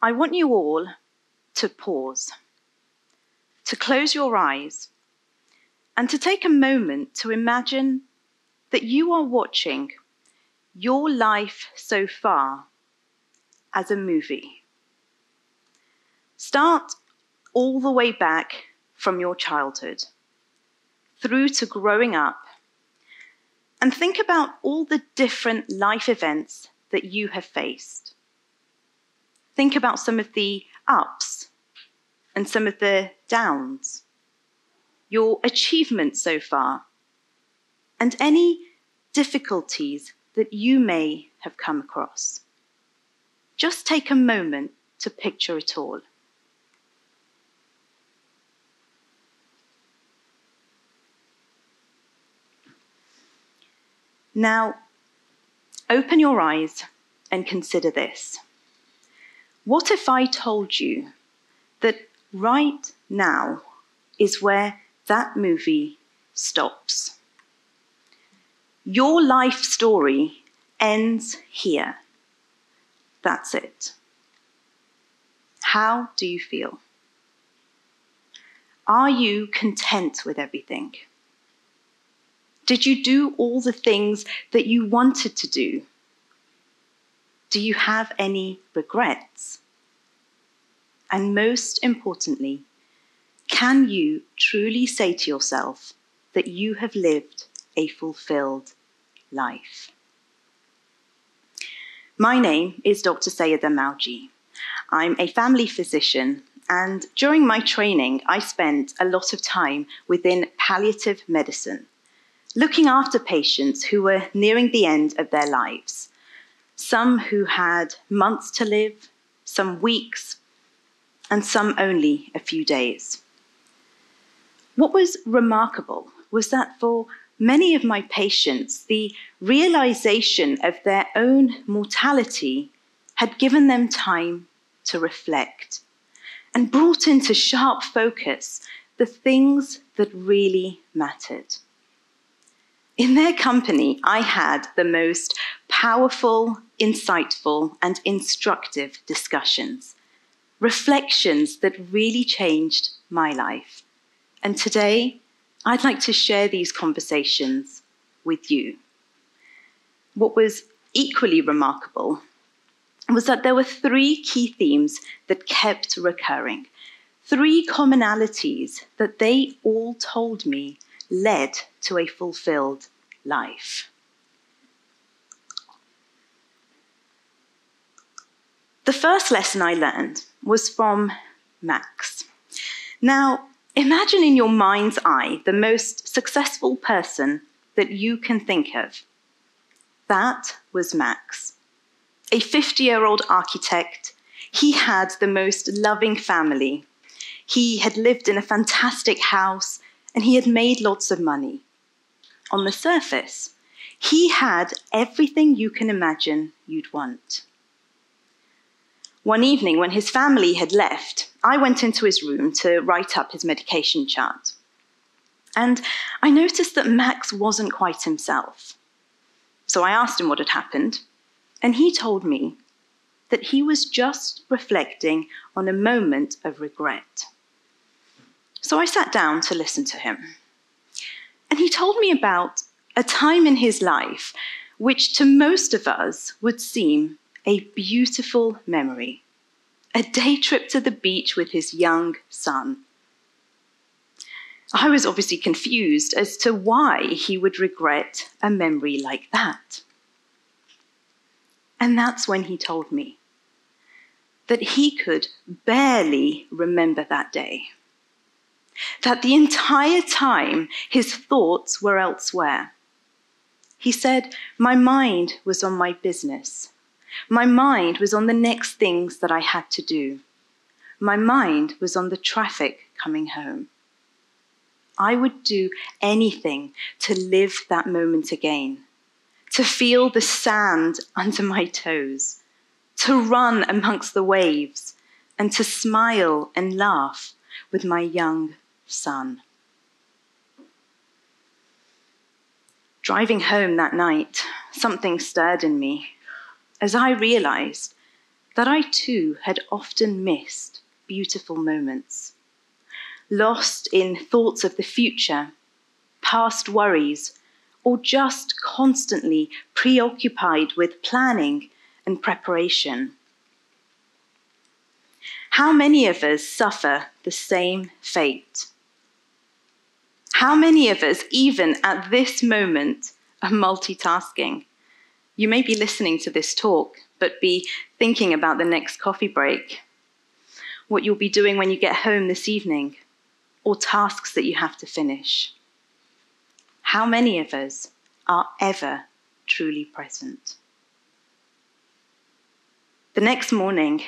I want you all to pause, to close your eyes, and to take a moment to imagine that you are watching your life so far as a movie. Start all the way back from your childhood, through to growing up, and think about all the different life events that you have faced. Think about some of the ups and some of the downs, your achievements so far, and any difficulties that you may have come across. Just take a moment to picture it all. Now, open your eyes and consider this. What if I told you that right now is where that movie stops? Your life story ends here. That's it. How do you feel? Are you content with everything? Did you do all the things that you wanted to do? Do you have any regrets? And most importantly, can you truly say to yourself that you have lived a fulfilled life? My name is Dr. Sayyada Mawji. I'm a family physician, and during my training, I spent a lot of time within palliative medicine, looking after patients who were nearing the end of their lives. Some who had months to live, some weeks, and some only a few days. What was remarkable was that for many of my patients, the realization of their own mortality had given them time to reflect and brought into sharp focus the things that really mattered. In their company, I had the most powerful, insightful, and instructive discussions, reflections that really changed my life. And today, I'd like to share these conversations with you. What was equally remarkable was that there were three key themes that kept recurring, three commonalities that they all told me led to a fulfilled life. The first lesson I learned was from Max. Now, imagine in your mind's eye the most successful person that you can think of. That was Max, a 50-year-old architect. He had the most loving family. He had lived in a fantastic house, and he had made lots of money. On the surface, he had everything you can imagine you'd want. One evening when his family had left, I went into his room to write up his medication chart. And I noticed that Max wasn't quite himself. So I asked him what had happened, and he told me that he was just reflecting on a moment of regret. So I sat down to listen to him. And he told me about a time in his life which to most of us would seem a beautiful memory, a day trip to the beach with his young son. I was obviously confused as to why he would regret a memory like that. And that's when he told me that he could barely remember that day, that the entire time his thoughts were elsewhere. He said, "My mind was on my business. My mind was on the next things that I had to do. My mind was on the traffic coming home. I would do anything to live that moment again, to feel the sand under my toes, to run amongst the waves, and to smile and laugh with my young son." Driving home that night, something stirred in me as I realized that I too had often missed beautiful moments, lost in thoughts of the future, past worries, or just constantly preoccupied with planning and preparation. How many of us suffer the same fate? How many of us, even at this moment, are multitasking? You may be listening to this talk, but be thinking about the next coffee break, what you'll be doing when you get home this evening, or tasks that you have to finish. How many of us are ever truly present? The next morning,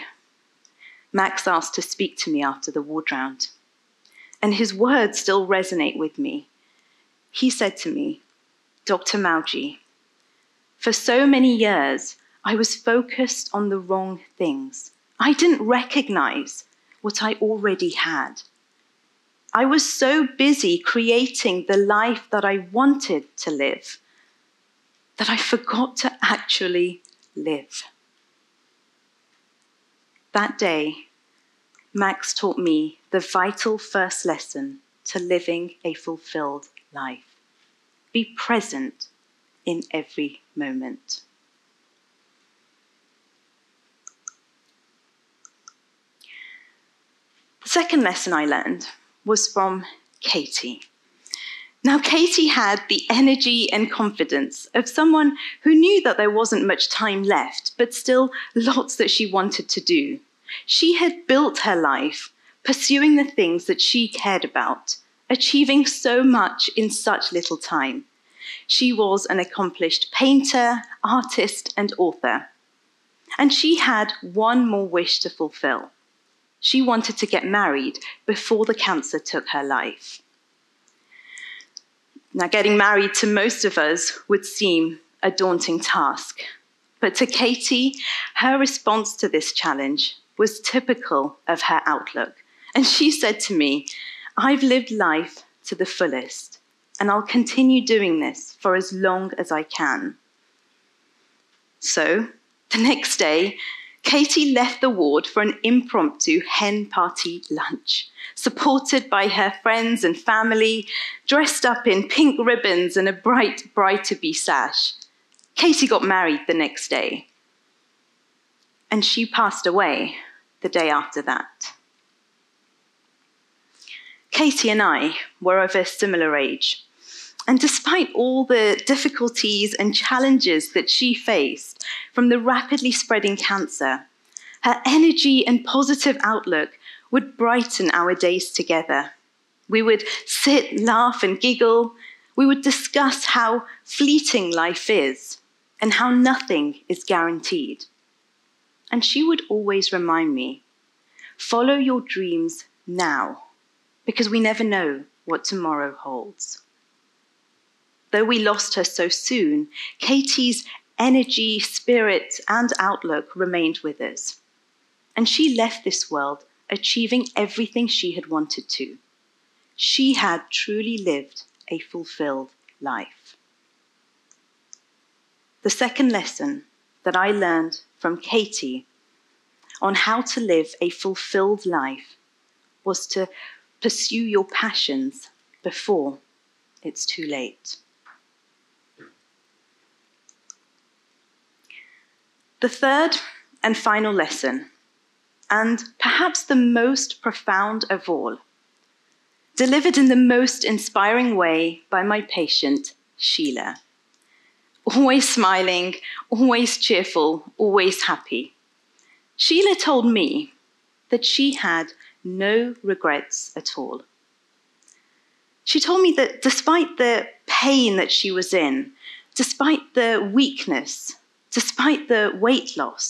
Max asked to speak to me after the ward round, and his words still resonate with me. He said to me, "Dr. Mawji, for so many years, I was focused on the wrong things. I didn't recognize what I already had. I was so busy creating the life that I wanted to live that I forgot to actually live." That day, Max taught me the vital first lesson to living a fulfilled life. Be present in every moment. The second lesson I learned was from Katie. Now, Katie had the energy and confidence of someone who knew that there wasn't much time left, but still lots that she wanted to do. She had built her life pursuing the things that she cared about, achieving so much in such little time. She was an accomplished painter, artist, and author. And she had one more wish to fulfill. She wanted to get married before the cancer took her life. Now, getting married to most of us would seem a daunting task, but to Katie, her response to this challenge was typical of her outlook. And she said to me, "I've lived life to the fullest, and I'll continue doing this for as long as I can." So, the next day, Katie left the ward for an impromptu hen party lunch, supported by her friends and family, dressed up in pink ribbons and a bright bride-to-be sash. Katie got married the next day, and she passed away the day after that. Katie and I were of a similar age, and despite all the difficulties and challenges that she faced from the rapidly spreading cancer, her energy and positive outlook would brighten our days together. We would sit, laugh, and giggle. We would discuss how fleeting life is and how nothing is guaranteed. And she would always remind me, "Follow your dreams now, because we never know what tomorrow holds." Though we lost her so soon, Katie's energy, spirit, and outlook remained with us. And she left this world achieving everything she had wanted to. She had truly lived a fulfilled life. The second lesson that I learned from Katie on how to live a fulfilled life was to pursue your passions before it's too late. The third and final lesson, and perhaps the most profound of all, delivered in the most inspiring way by my patient, Sheila. Always smiling, always cheerful, always happy. Sheila told me that she had no regrets at all. She told me that despite the pain that she was in, despite the weakness, despite the weight loss,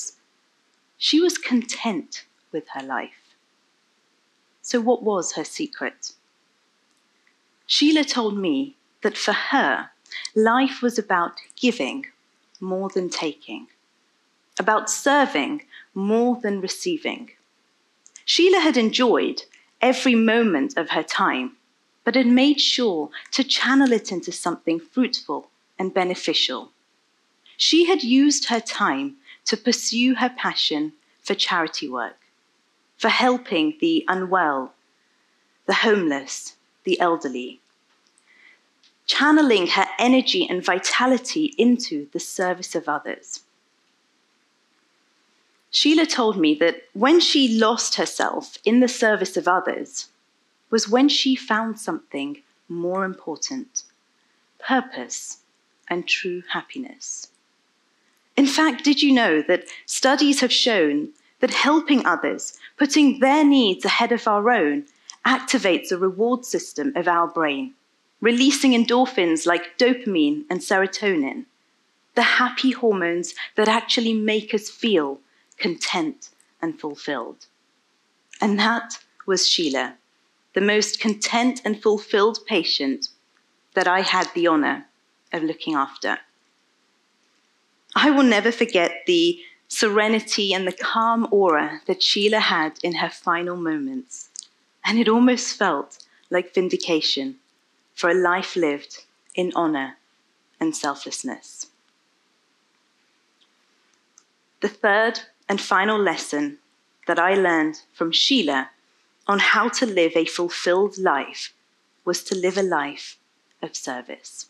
she was content with her life. So what was her secret? Sheila told me that for her, life was about giving more than taking, about serving more than receiving. Sheila had enjoyed every moment of her time, but had made sure to channel it into something fruitful and beneficial. She had used her time to pursue her passion for charity work, for helping the unwell, the homeless, the elderly, channeling her energy and vitality into the service of others. Sheila told me that when she lost herself in the service of others was when she found something more important, purpose and true happiness. In fact, did you know that studies have shown that helping others, putting their needs ahead of our own, activates a reward system of our brain, releasing endorphins like dopamine and serotonin, the happy hormones that actually make us feel content and fulfilled. And that was Sheila, the most content and fulfilled patient that I had the honor of looking after. I will never forget the serenity and the calm aura that Sheila had in her final moments, and it almost felt like vindication for a life lived in honor and selflessness. The third and final lesson that I learned from Sheila on how to live a fulfilled life was to live a life of service.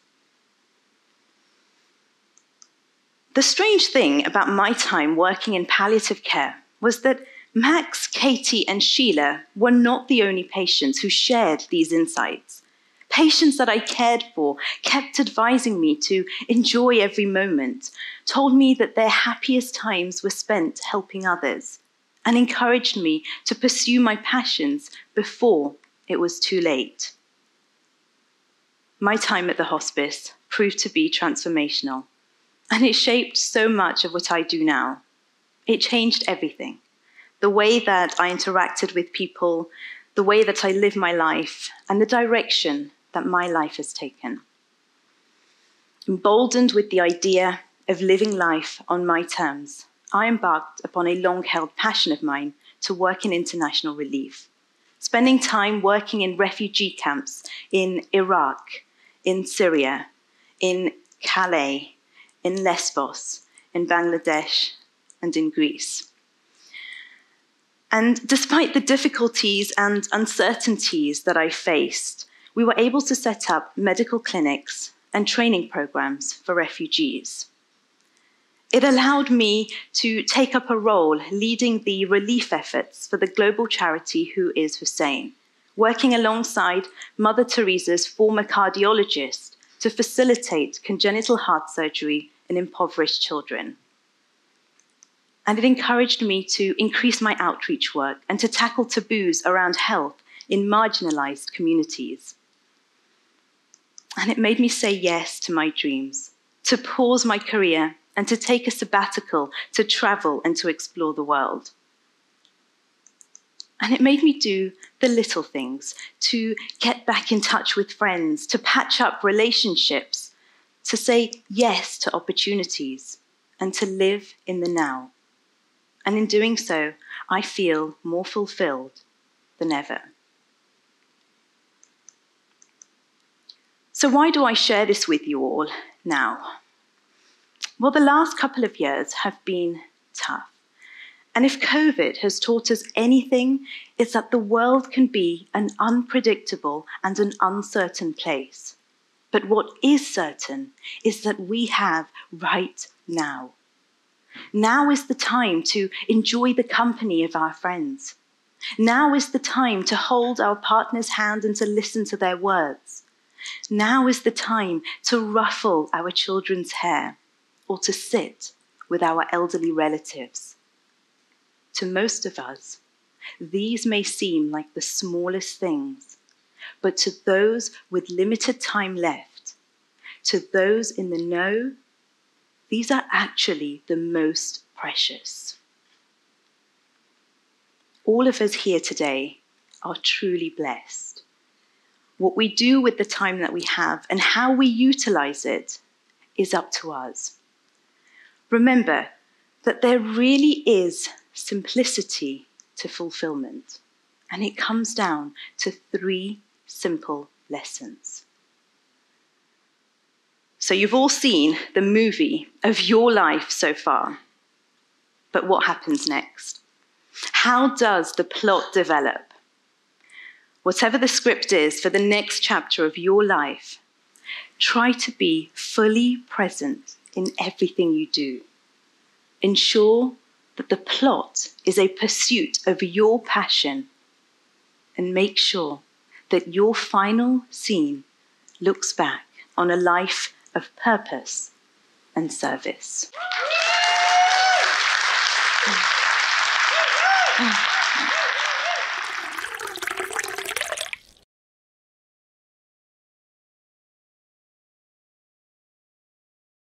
The strange thing about my time working in palliative care was that Max, Katie, and Sheila were not the only patients who shared these insights. Patients that I cared for kept advising me to enjoy every moment, told me that their happiest times were spent helping others, and encouraged me to pursue my passions before it was too late. My time at the hospice proved to be transformational, and it shaped so much of what I do now. It changed everything. The way that I interacted with people, the way that I live my life, and the direction that my life has taken. Emboldened with the idea of living life on my terms, I embarked upon a long-held passion of mine to work in international relief, spending time working in refugee camps in Iraq, in Syria, in Calais, in Lesbos, in Bangladesh, and in Greece. And despite the difficulties and uncertainties that I faced, we were able to set up medical clinics and training programs for refugees. It allowed me to take up a role leading the relief efforts for the global charity Who Is Hussain, working alongside Mother Teresa's former cardiologist to facilitate congenital heart surgery in impoverished children. And it encouraged me to increase my outreach work and to tackle taboos around health in marginalized communities. And it made me say yes to my dreams, to pause my career and to take a sabbatical, to travel and to explore the world. And it made me do the little things, to get back in touch with friends, to patch up relationships, to say yes to opportunities, and to live in the now. And in doing so, I feel more fulfilled than ever. So why do I share this with you all now? Well, the last couple of years have been tough. And if COVID has taught us anything, it's that the world can be an unpredictable and an uncertain place. But what is certain is that we have right now. Now is the time to enjoy the company of our friends. Now is the time to hold our partner's hand and to listen to their words. Now is the time to ruffle our children's hair or to sit with our elderly relatives. To most of us, these may seem like the smallest things, but to those with limited time left, to those in the know, these are actually the most precious. All of us here today are truly blessed. What we do with the time that we have and how we utilize it is up to us. Remember that there really is simplicity to fulfillment, and it comes down to three simple lessons. So you've all seen the movie of your life so far, but what happens next? How does the plot develop? Whatever the script is for the next chapter of your life, try to be fully present in everything you do. Ensure that the plot is a pursuit of your passion, and make sure that your final scene looks back on a life of purpose and service.